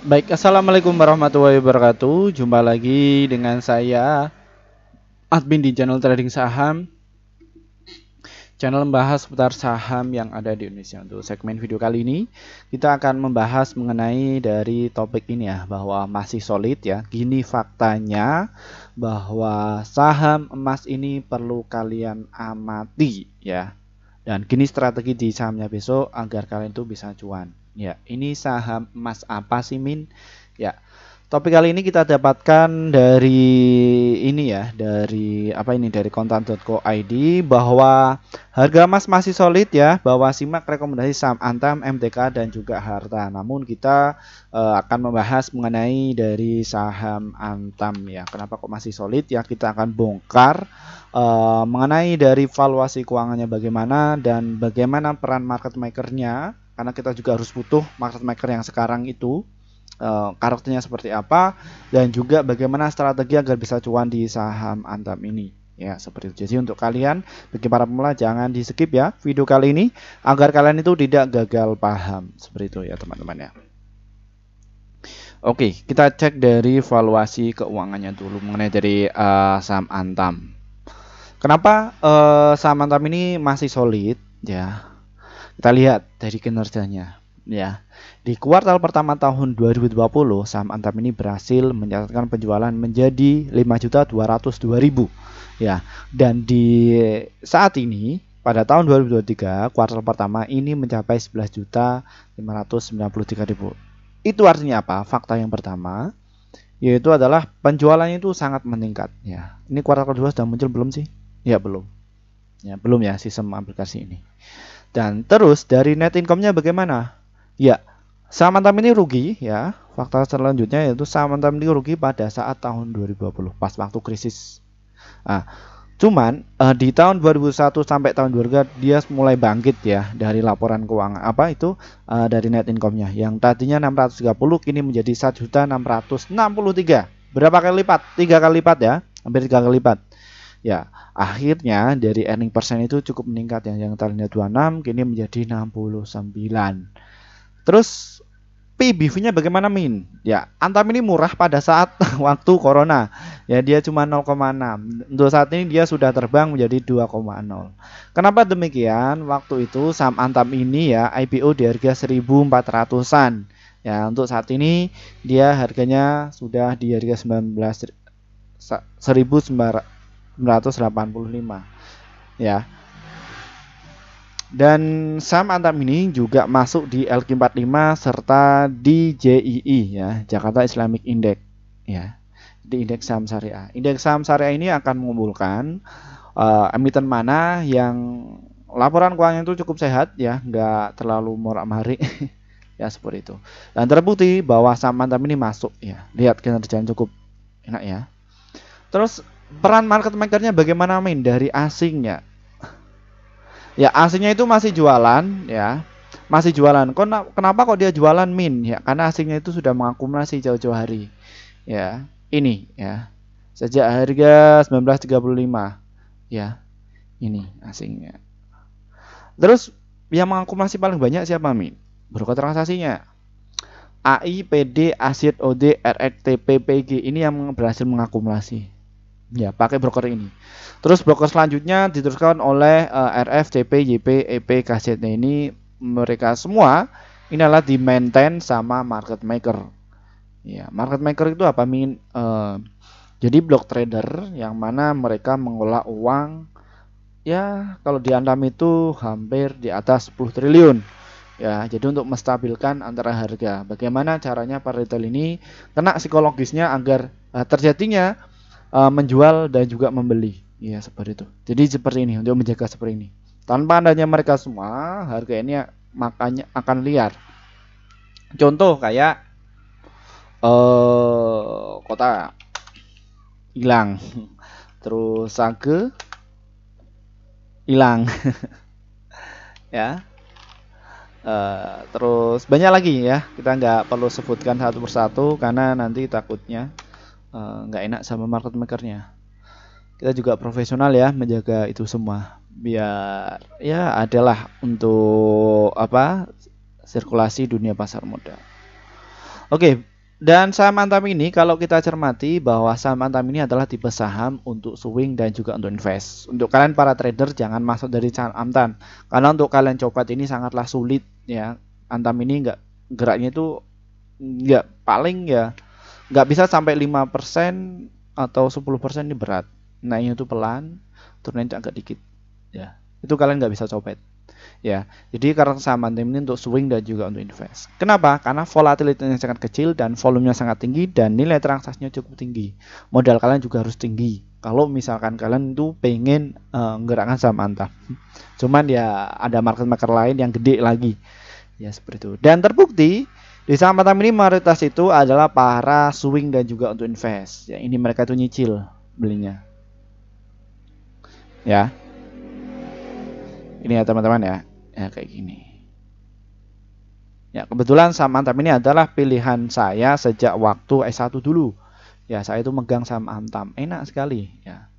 Baik, assalamualaikum warahmatullahi wabarakatuh. Jumpa lagi dengan saya, admin di channel trading saham, channel membahas seputar saham yang ada di Indonesia. Untuk segmen video kali ini kita akan membahas mengenai dari topik ini ya, bahwa masih solid ya. Gini faktanya, bahwa saham emas ini perlu kalian amati ya. Dan gini strategi di sahamnya besok agar kalian tuh bisa cuan. Ya, ini saham emas apa sih, Min? Ya, topik kali ini kita dapatkan dari ini ya, dari apa ini, dari kontan.co.id, bahwa harga emas masih solid ya, bahwa simak rekomendasi saham Antam, MTK dan juga Harta. Namun kita akan membahas mengenai dari saham Antam ya. Kenapa kok masih solid ya? Kita akan bongkar mengenai dari valuasi keuangannya bagaimana dan bagaimana peran market makernya. Karena kita juga harus butuh market maker yang sekarang itu karakternya seperti apa, dan juga bagaimana strategi agar bisa cuan di saham Antam ini ya, seperti itu. Jadi untuk kalian, bagi para pemula, jangan di skip ya video kali ini agar kalian itu tidak gagal paham, seperti itu ya teman-teman ya. Oke, kita cek dari valuasi keuangannya dulu mengenai dari saham Antam. Kenapa saham Antam ini masih solid ya? Kita lihat dari kinerjanya ya. Di kuartal pertama tahun 2020, saham Antam ini berhasil mencatatkan penjualan menjadi 5.202.000 ya. Dan di saat ini pada tahun 2023, kuartal pertama ini mencapai 11.593.000. Itu artinya apa? Fakta yang pertama yaitu adalah penjualannya itu sangat meningkat ya. Ini kuartal kedua sudah muncul belum sih? Ya belum. Ya belum ya sistem aplikasi ini. Dan terus dari net income-nya bagaimana? Ya, saham Antam ini rugi ya. Fakta selanjutnya yaitu saham Antam ini rugi pada saat tahun 2020 pas waktu krisis. Nah, cuman di tahun 2001 sampai tahun 2002 dia mulai bangkit ya dari laporan keuangan apa itu dari net income-nya yang tadinya 630 kini menjadi 1.663. Berapa kali lipat? 3 kali lipat ya. Hampir 3 kali lipat. Ya, akhirnya dari earning persen itu cukup meningkat ya, yang tadinya 26 kini menjadi 69. Terus PBV-nya bagaimana, Min? Ya, Antam ini murah pada saat waktu corona. Ya, dia cuma 0,6. Untuk saat ini dia sudah terbang menjadi 2,0. Kenapa demikian? Waktu itu saham Antam ini ya IPO di harga 1.400-an. Ya, untuk saat ini dia harganya sudah di harga 19.985 ya. Dan saham Antam ini juga masuk di LQ45 serta di JII ya, Jakarta Islamic Index ya, di indeks saham syariah. Indeks saham syariah ini akan mengumpulkan emiten mana yang laporan keuangan itu cukup sehat ya, nggak terlalu morak-marik ya, seperti itu. Dan terbukti bahwa saham Antam ini masuk ya. Lihat kinerjanya cukup enak ya. Terus peran market makernya bagaimana, Min? Dari asingnya ya, asingnya itu masih jualan ya, masih jualan. Kenapa kok dia jualan, Min? Ya karena asingnya itu sudah mengakumulasi jauh-jauh hari ya, ini ya sejak harga 19.35 ya, ini asingnya. Terus yang mengakumulasi paling banyak siapa, Min? Broker transaksinya AIPD, ASID, OD, RXT, PPG ini yang berhasil mengakumulasi ya, pakai broker ini. Terus broker selanjutnya diteruskan oleh RF, JP, JP, EP, KCT. Ini mereka semua ini adalah di maintain sama market maker ya. Market maker itu apa, Min? Jadi block trader yang mana mereka mengolah uang ya, kalau di Antam itu hampir di atas 10 triliun ya. Jadi untuk menstabilkan antara harga, bagaimana caranya para retail ini kena psikologisnya agar terjadinya menjual dan juga membeli ya, seperti itu. Jadi seperti ini, untuk menjaga seperti ini. Tanpa adanya mereka semua, harga ini makanya akan liar. Contoh kayak Kota hilang, terus Sage hilang ya, terus banyak lagi ya. Kita nggak perlu sebutkan satu persatu karena nanti takutnya nggak enak sama market makernya. Kita juga profesional ya menjaga itu semua biar ya adalah untuk apa, sirkulasi dunia pasar modal. Oke, dan saham Antam ini kalau kita cermati bahwa saham Antam ini adalah tipe saham untuk swing dan juga untuk invest. Untuk kalian para trader jangan masuk dari saham Antam, karena untuk kalian copot ini sangatlah sulit ya. Antam ini nggak, geraknya itu nggak, paling ya nggak bisa sampai 5% atau 10%, ini berat. Naiknya itu pelan, turunnya agak dikit ya. Itu kalian nggak bisa copet ya. Jadi karena saham Antam ini untuk swing dan juga untuk invest. Kenapa? Karena volatilitasnya sangat kecil dan volumenya sangat tinggi dan nilai transaksinya cukup tinggi. Modal kalian juga harus tinggi kalau misalkan kalian itu pengen menggerakkan saham Antam. Cuman ya ada market maker lain yang gede lagi ya, seperti itu. Dan terbukti di saham Antam ini mayoritas itu adalah para swing dan juga untuk invest ya. Ini mereka itu nyicil belinya ya. Ini ya teman-teman ya, ya kayak gini. Ya kebetulan saham Antam ini adalah pilihan saya sejak waktu S1 dulu. Ya saya itu megang saham Antam, enak sekali ya.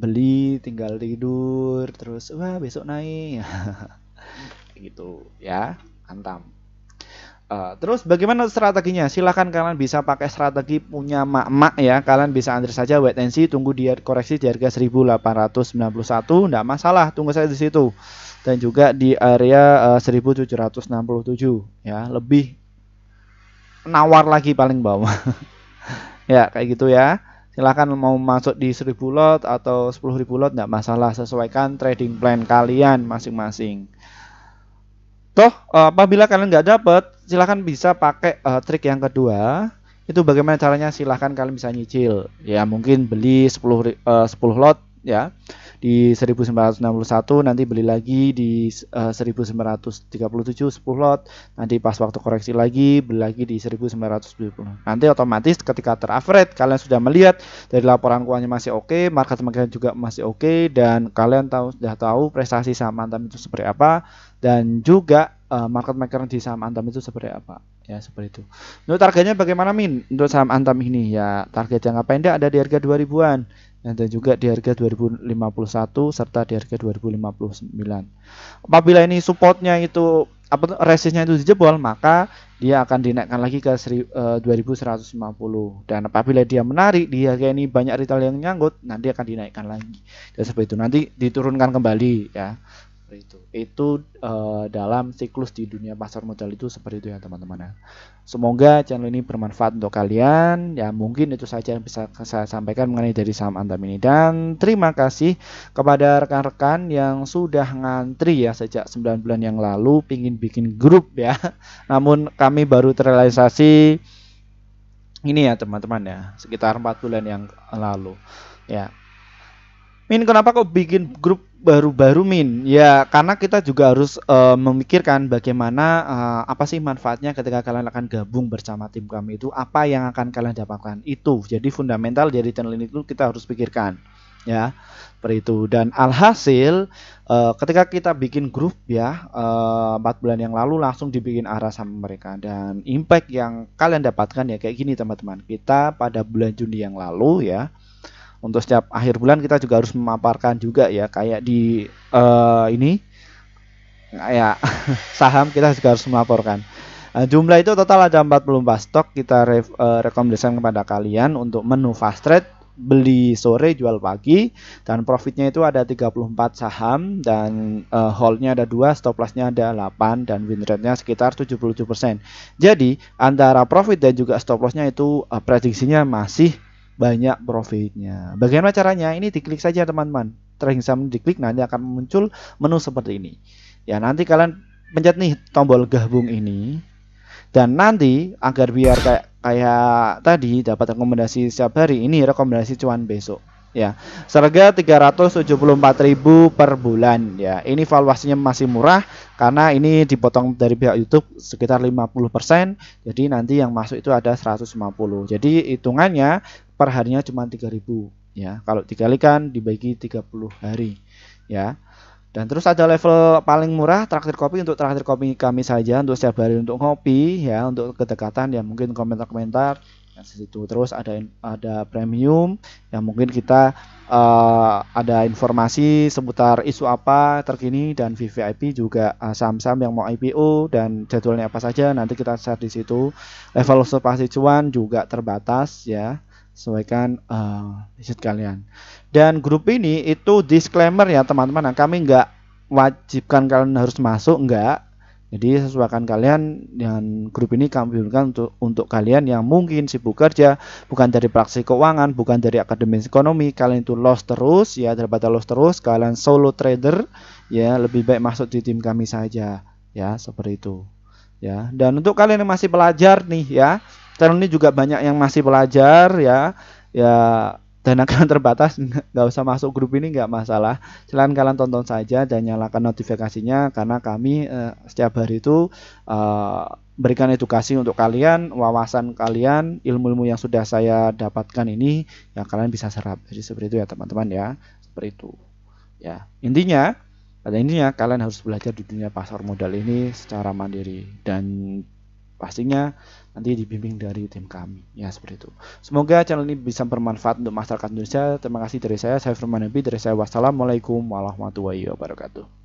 Beli tinggal tidur, terus wah besok naik, gitu ya Antam. Terus bagaimana strateginya? Silahkan kalian bisa pakai strategi punya mak-mak ya. Kalian bisa antri saja, wait and see, tunggu dia koreksi di harga 1891, enggak masalah, tunggu saya di situ. Dan juga di area 1767 ya, lebih nawar lagi paling bawah. Ya, kayak gitu ya. Silahkan mau masuk di 1000 lot atau 10.000 lot enggak masalah, sesuaikan trading plan kalian masing-masing. Toh apabila kalian nggak dapet, silahkan bisa pakai trik yang kedua. Itu bagaimana caranya? Silahkan kalian bisa nyicil ya, mungkin beli 10 lot ya di 1961, nanti beli lagi di 1937 10 lot, nanti pas waktu koreksi lagi beli lagi di 1970. Nanti otomatis ketika teraverage kalian sudah melihat dari laporan keuangannya masih oke, market maker juga masih oke, dan kalian tahu, sudah tahu prestasi saham Antam itu seperti apa, dan juga market maker di saham Antam itu seperti apa ya, seperti itu. Untuk targetnya bagaimana Min? Untuk saham Antam ini ya, target jangka pendek ada di harga 2000-an dan juga di harga 2051 serta di harga 2059. Apabila ini supportnya itu apa, resistnya itu dijebol, maka dia akan dinaikkan lagi ke 2150, dan apabila dia menarik di harga ini banyak retail yang nyangkut, nanti akan dinaikkan lagi dan seperti itu, nanti diturunkan kembali ya. Itu dalam siklus di dunia pasar modal itu seperti itu ya teman-teman ya. Semoga channel ini bermanfaat untuk kalian ya. Mungkin itu saja yang bisa saya sampaikan mengenai dari saham Antam ini, dan terima kasih kepada rekan-rekan yang sudah ngantri ya sejak 9 bulan yang lalu pingin bikin grup ya, namun kami baru terrealisasi ini ya teman-teman ya sekitar 4 bulan yang lalu ya. Min, kenapa kok bikin grup baru-baru Min? Ya karena kita juga harus memikirkan bagaimana apa sih manfaatnya ketika kalian akan gabung bersama tim kami itu, apa yang akan kalian dapatkan itu. Jadi fundamental dari channel ini itu kita harus pikirkan ya, seperti itu. Dan alhasil ketika kita bikin grup ya 4 bulan yang lalu langsung dibikin arah sama mereka, dan impact yang kalian dapatkan ya kayak gini teman-teman. Kita pada bulan Juni yang lalu ya, untuk setiap akhir bulan kita juga harus memaparkan juga ya, kayak di ini ya saham kita juga harus melaporkan. Jumlah itu total ada 44 stok kita rekomendasikan kepada kalian untuk menu fast trade, beli sore jual pagi, dan profitnya itu ada 34 saham, dan holdnya ada 2, stop lossnya ada 8, dan win rate-nya sekitar 77%. Jadi antara profit dan juga stop lossnya itu prediksinya masih banyak profitnya. Bagaimana caranya? Ini diklik saja teman-teman. Trading saham diklik, nanti akan muncul menu seperti ini. Ya nanti kalian pencet nih tombol gabung ini, dan nanti agar biar kayak tadi dapat rekomendasi setiap hari, ini rekomendasi cuan besok. Ya seharga 374.000 per bulan ya. Ini valuasinya masih murah karena ini dipotong dari pihak YouTube sekitar 50%. Jadi nanti yang masuk itu ada 150. Jadi hitungannya per harinya cuma 3.000 ya. Kalau dikalikan dibagi 30 hari ya. Dan terus ada level paling murah traktir kopi, untuk traktir kopi kami saja untuk setiap hari untuk ngopi ya, untuk kedekatan ya mungkin komentar-komentar yang situ. Terus ada premium yang mungkin kita ada informasi seputar isu apa terkini, dan VVIP juga saham-saham yang mau IPO dan jadwalnya apa saja nanti kita share di situ. Level observasi cuan juga terbatas ya, sesuaikan visit kalian. Dan grup ini itu disclaimer ya teman-teman, nah, kami nggak wajibkan kalian harus masuk, enggak. Jadi sesuaikan kalian, dan grup ini kami berikan untuk kalian yang mungkin sibuk kerja, bukan dari praksi keuangan, bukan dari akademis ekonomi, kalian itu loss terus ya, daripada loss terus kalian solo trader ya, lebih baik masuk di tim kami saja ya, seperti itu ya. Dan untuk kalian yang masih belajar nih ya, channel ini juga banyak yang masih belajar ya, dana kalian terbatas, nggak usah masuk grup ini, nggak masalah. Silahkan kalian tonton saja dan nyalakan notifikasinya, karena kami setiap hari itu berikan edukasi untuk kalian, wawasan kalian, ilmu-ilmu yang sudah saya dapatkan ini yang kalian bisa serap. Jadi seperti itu ya teman-teman ya, seperti itu ya. Intinya, pada intinya kalian harus belajar di dunia pasar modal ini secara mandiri, dan pastinya nanti dibimbing dari tim kami ya, seperti itu. Semoga channel ini bisa bermanfaat untuk masyarakat Indonesia. Terima kasih dari saya Firman Nabi, dari saya wassalamualaikum warahmatullahi wabarakatuh.